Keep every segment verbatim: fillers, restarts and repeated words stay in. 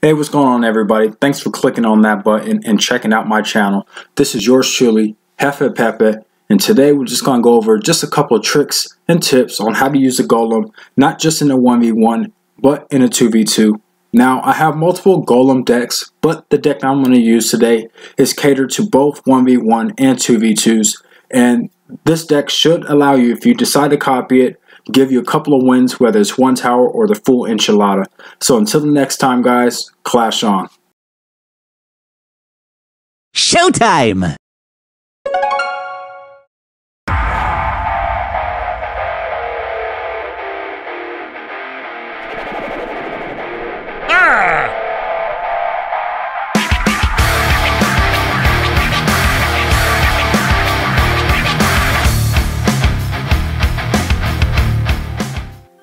Hey, what's going on, everybody? Thanks for clicking on that button and checking out my channel. This is yours truly, Jefe Pepe, and today we're just going to go over just a couple of tricks and tips on how to use a golem, not just in a one v one, but in a two v two. Now, I have multiple golem decks, but the deck I'm going to use today is catered to both one v one and two v twos, and this deck should allow you, if you decide to copy it, give you a couple of wins, whether it's one tower or the full enchilada. So until the next time, guys, clash on. Showtime!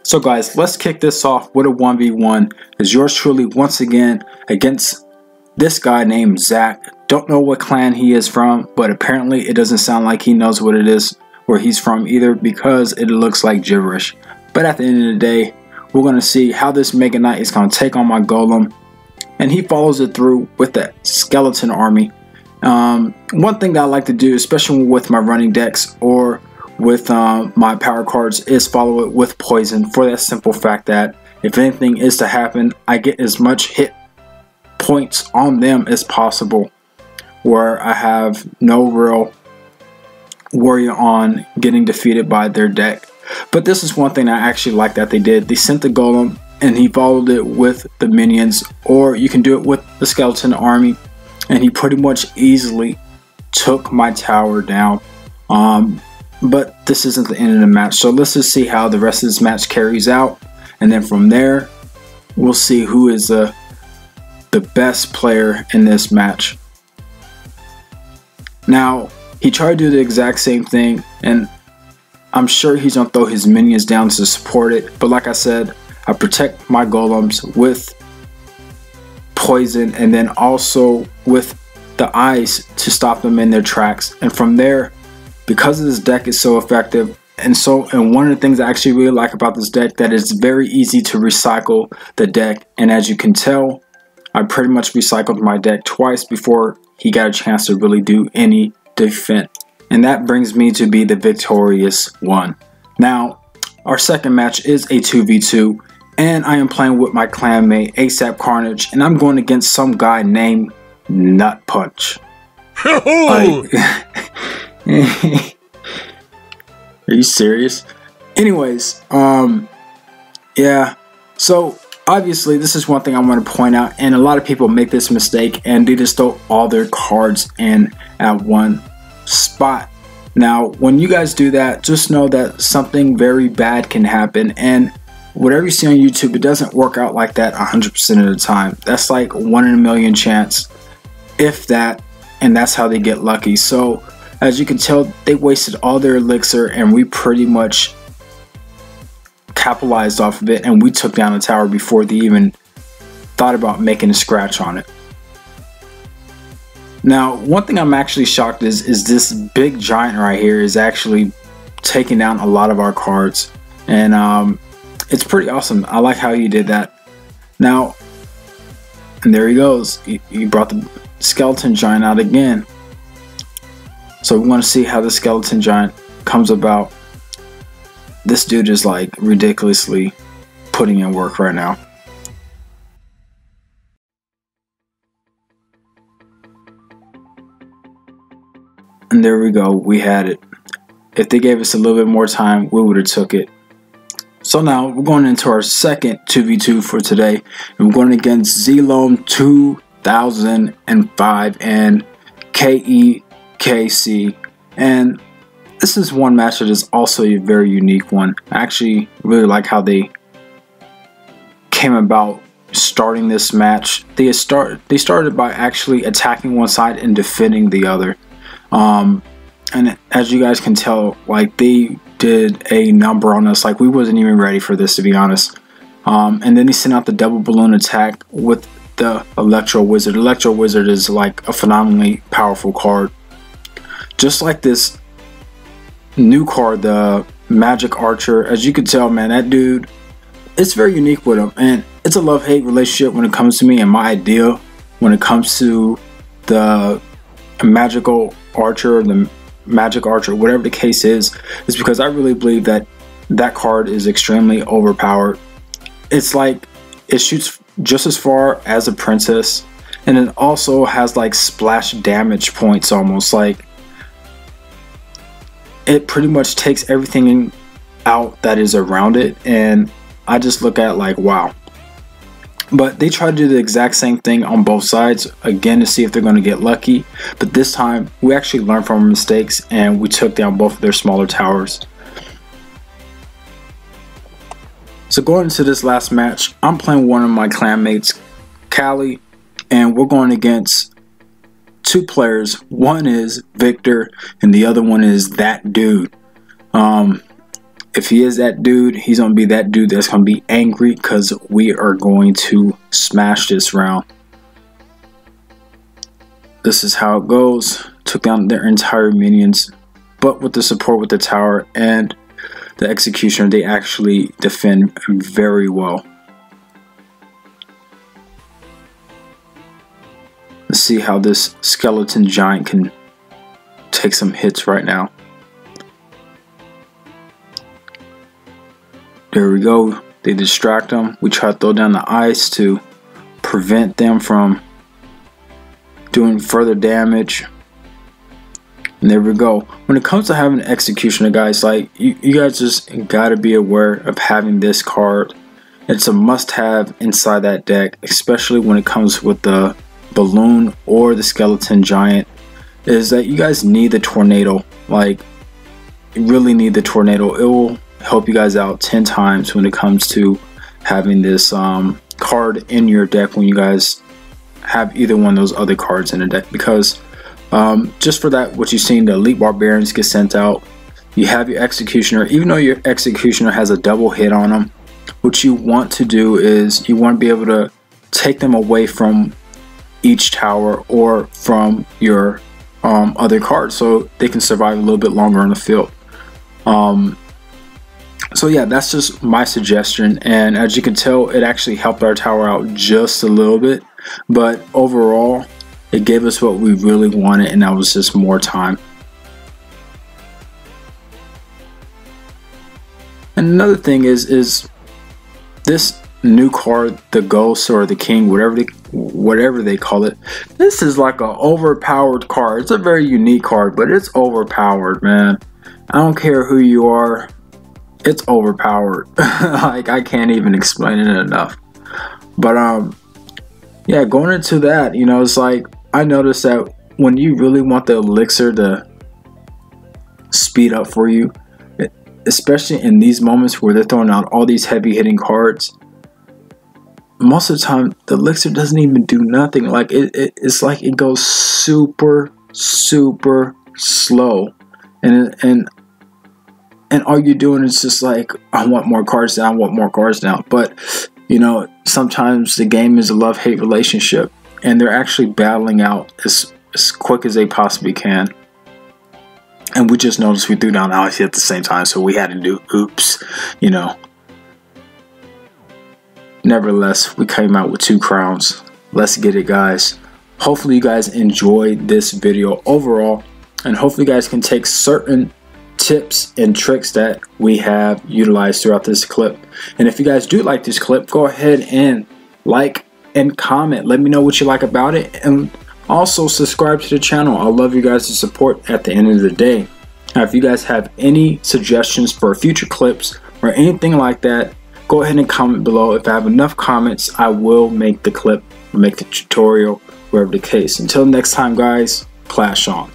So guys, let's kick this off with a one v one, as yours truly once again against this guy named Zach. Don't know what clan he is from, but apparently it doesn't sound like he knows what it is where he's from either, because it looks like gibberish. But at the end of the day, we're going to see how this Mega Knight is going to take on my Golem, and he follows it through with that skeleton army. Um, one thing that I like to do, especially with my running decks or with um, my power cards, is follow it with poison, for that simple fact that if anything is to happen, I get as much hit points on them as possible, where I have no real worry on getting defeated by their deck. But this is one thing I actually like that they did. They sent the Golem and he followed it with the minions, or you can do it with the skeleton army, and he pretty much easily took my tower down. Um, But this isn't the end of the match, so let's just see how the rest of this match carries out, and then from there we'll see who is uh, the best player in this match. Now, he tried to do the exact same thing, and I'm sure he's gonna throw his minions down to support it, but like I said, I protect my golems with poison and then also with the eyes to stop them in their tracks. And from there, because this deck is so effective, and so and one of the things I actually really like about this deck, that it's very easy to recycle the deck. And as you can tell, I pretty much recycled my deck twice before he got a chance to really do any defense. And that brings me to be the victorious one. Now, our second match is a two v two, and I am playing with my clanmate A S A P Carnage, and I'm going against some guy named Nut Punch. Are you serious? Anyways, um yeah, so obviously this is one thing I want to point out, and a lot of people make this mistake and they just throw all their cards in at one spot. Now, when you guys do that, just know that something very bad can happen, and whatever you see on YouTube, it doesn't work out like that one hundred percent of the time. That's like one in a million chance, if that, and that's how they get lucky. So as you can tell, they wasted all their elixir, and we pretty much capitalized off of it, and we took down the tower before they even thought about making a scratch on it. Now, one thing I'm actually shocked is, is this big giant right here is actually taking down a lot of our cards, and um, it's pretty awesome. I like how he did that. Now, and there he goes. He, he brought the skeleton giant out again. So we want to see how the skeleton giant comes about. This dude is like ridiculously putting in work right now. And there we go, we had it. If they gave us a little bit more time, we would have took it. So now we're going into our second two v two for today. And we're going against Zelom two thousand five and K E K C, and this is one match that is also a very unique one. I actually really like how they came about starting this match. They start they started by actually attacking one side and defending the other, um, and as you guys can tell, like, they did a number on us. Like, we wasn't even ready for this, to be honest. Um, and then they sent out the double balloon attack with the Electro Wizard. Electro Wizard is like a phenomenally powerful card. Just like this new card, the Magic Archer, as you can tell, man, that dude, it's very unique with him. And it's a love-hate relationship when it comes to me and my idea when it comes to the magical archer, the magic archer, whatever the case is, is because I really believe that that card is extremely overpowered. It's like it shoots just as far as a princess, and it also has like splash damage points almost. Like it pretty much takes everything out that is around it, and I just look at it like, wow. But they try to do the exact same thing on both sides again to see if they're going to get lucky, but this time we actually learned from our mistakes and we took down both of their smaller towers. So going into this last match, I'm playing one of my clanmates, Callie, and we're going against two players. One is Victor and the other one is that dude. Um, if he is that dude, he's going to be that dude that's going to be angry because we are going to smash this round. This is how it goes. Took down their entire minions, but with the support with the tower and the Executioner, they actually defend very well. Let's see how this Skeleton Giant can take some hits right now. There we go. They distract them. We try to throw down the ice to prevent them from doing further damage. And there we go. When it comes to having an Executioner, guys, like you, you guys just gotta be aware of having this card. It's a must-have inside that deck, especially when it comes with the balloon or the Skeleton Giant. Is that you guys need the Tornado? Like, you really need the Tornado. It will help you guys out ten times when it comes to having this um, card in your deck when you guys have either one of those other cards in a deck, because um, just for that, what you've seen, the Elite Barbarians get sent out. You have your Executioner. Even though your Executioner has a double hit on them, what you want to do is you want to be able to take them away from each tower or from your um, other card so they can survive a little bit longer on the field. Um, So yeah, that's just my suggestion, and as you can tell, it actually helped our tower out just a little bit, but overall, it gave us what we really wanted, and that was just more time. And another thing is, is this new card, the Ghost or the King, whatever they, whatever they call it, this is like an overpowered card. It's a very unique card, but it's overpowered, man. I don't care who you are. It's overpowered. Like, I can't even explain it enough. But um yeah, going into that, you know, it's like I noticed that when you really want the elixir to speed up for you, especially in these moments where they're throwing out all these heavy hitting cards, most of the time the elixir doesn't even do nothing. Like it, it it's like it goes super super slow, and and And all you're doing is just like, I want more cards now, I want more cards now. But, you know, sometimes the game is a love-hate relationship, and they're actually battling out as, as quick as they possibly can. And we just noticed we threw down Alex at the same time, so we had to do oops, you know. Nevertheless, we came out with two crowns. Let's get it, guys. Hopefully you guys enjoyed this video overall, and hopefully you guys can take certain tips and tricks that we have utilized throughout this clip. And if you guys do like this clip, go ahead and like and comment, let me know what you like about it, and also subscribe to the channel. I love you guys to support at the end of the day. Now if you guys have any suggestions for future clips or anything like that, go ahead and comment below. If I have enough comments, I will make the clip or make the tutorial, wherever the case. Until next time, guys, clash on.